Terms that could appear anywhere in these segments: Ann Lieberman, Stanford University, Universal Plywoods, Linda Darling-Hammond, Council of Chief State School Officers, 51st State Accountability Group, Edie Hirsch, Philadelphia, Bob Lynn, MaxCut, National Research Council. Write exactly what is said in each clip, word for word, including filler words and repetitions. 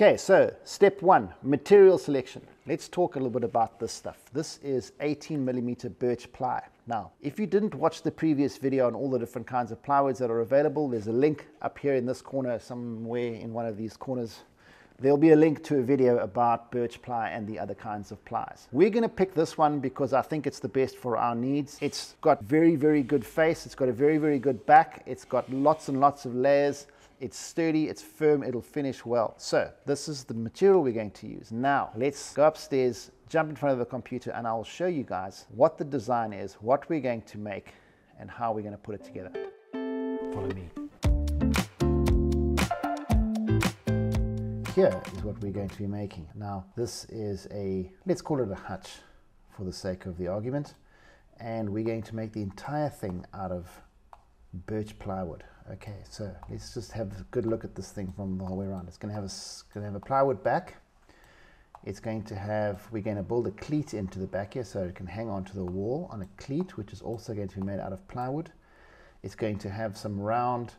Okay, so step one, material selection. Let's talk a little bit about this stuff. This is eighteen millimeter birch ply. Now, if you didn't watch the previous video on all the different kinds of plywoods that are available, there's a link up here in this corner, somewhere in one of these corners. There'll be a link to a video about birch ply and the other kinds of plies. We're gonna pick this one because I think it's the best for our needs. It's got very, very good face. It's got a very, very good back. It's got lots and lots of layers. It's sturdy, it's firm, it'll finish well. So this is the material we're going to use. Now let's go upstairs, jump in front of the computer, and I'll show you guys what the design is, what we're going to make, and how we're going to put it together. Follow me. Here is what we're going to be making. Now this is a, let's call it a hutch for the sake of the argument. And we're going to make the entire thing out of birch plywood. Okay, so let's just have a good look at this thing from the whole way around. It's going to have a, it's going to have a plywood back. It's going to have, we're going to build a cleat into the back here so it can hang onto the wall on a cleat, which is also going to be made out of plywood. It's going to have some round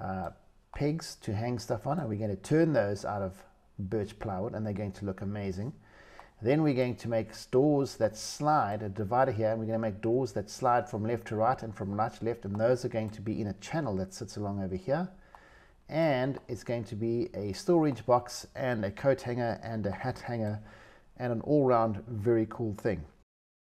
uh, pegs to hang stuff on, and we're going to turn those out of birch plywood, and they're going to look amazing. Then we're going to make doors that slide, a divider here, and we're going to make doors that slide from left to right and from right to left, and those are going to be in a channel that sits along over here. And it's going to be a storage box and a coat hanger and a hat hanger and an all-round very cool thing.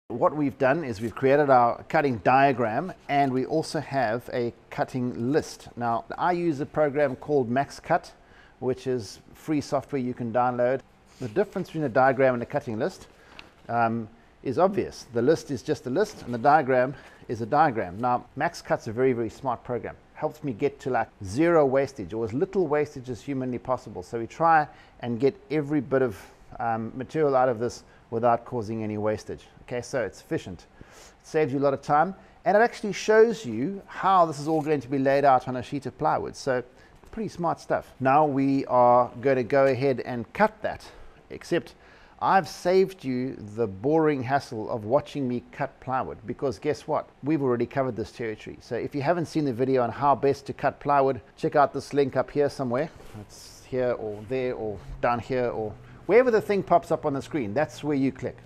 What we've done is we've created our cutting diagram, and we also have a cutting list. Now, I use a program called MaxCut, which is free software you can download. The difference between a diagram and a cutting list um, is obvious. The list is just a list, and the diagram is a diagram. Now, MaxCut's a very, very smart program. Helps me get to like zero wastage, or as little wastage as humanly possible. So we try and get every bit of um, material out of this without causing any wastage. Okay, so it's efficient. It saves you a lot of time, and it actually shows you how this is all going to be laid out on a sheet of plywood. So pretty smart stuff. Now we are going to go ahead and cut that. Except I've saved you the boring hassle of watching me cut plywood, because guess what? We've already covered this territory. So if you haven't seen the video on how best to cut plywood, check out this link up here somewhere. It's here or there or down here or wherever the thing pops up on the screen, that's where you click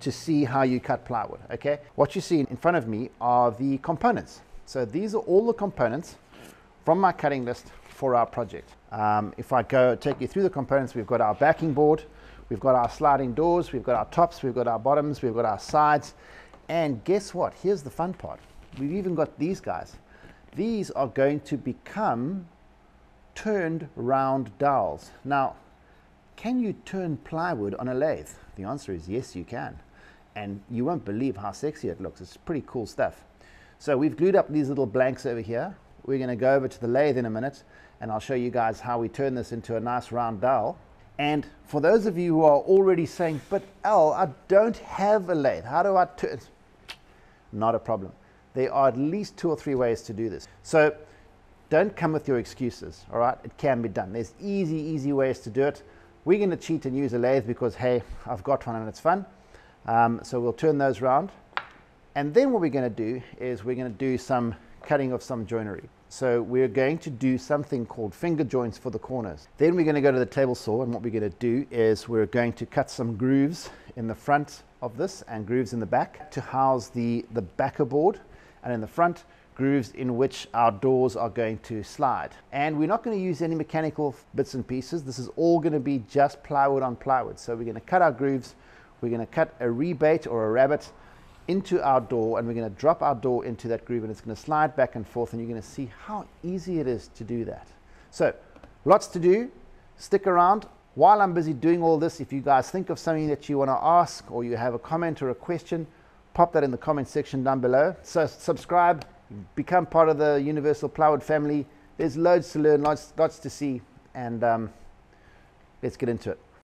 to see how you cut plywood, okay? What you see in front of me are the components. So these are all the components from my cutting list for our project. Um, if I go take you through the components, we've got our backing board, we've got our sliding doors, we've got our tops, we've got our bottoms, we've got our sides. And guess what? Here's the fun part. We've even got these guys. These are going to become turned round dowels. Now, can you turn plywood on a lathe? The answer is yes, you can. And you won't believe how sexy it looks. It's pretty cool stuff. So we've glued up these little blanks over here. We're going to go over to the lathe in a minute, and I'll show you guys how we turn this into a nice round dowel. And for those of you who are already saying, but Al, I don't have a lathe, how do I turn? Not a problem. There are at least two or three ways to do this. So don't come with your excuses, all right? It can be done. There's easy, easy ways to do it. We're going to cheat and use a lathe because, hey, I've got one and it's fun. Um, so we'll turn those round. And then what we're going to do is we're going to do some cutting of some joinery. So we're going to do something called finger joints for the corners. Then we're going to go to the table saw, and what we're going to do is we're going to cut some grooves in the front of this and grooves in the back to house the, the backer board, and in the front grooves in which our doors are going to slide. And we're not going to use any mechanical bits and pieces. This is all going to be just plywood on plywood. So we're going to cut our grooves, we're going to cut a rebate or a rabbit into our door, and we're going to drop our door into that groove, and it's going to slide back and forth, and you're going to see how easy it is to do that. So lots to do. Stick around. While I'm busy doing all this, if you guys think of something that you want to ask, or you have a comment or a question, pop that in the comment section down below. So subscribe, become part of the Universal Plywoods family. There's loads to learn, lots, lots to see, and um, let's get into it.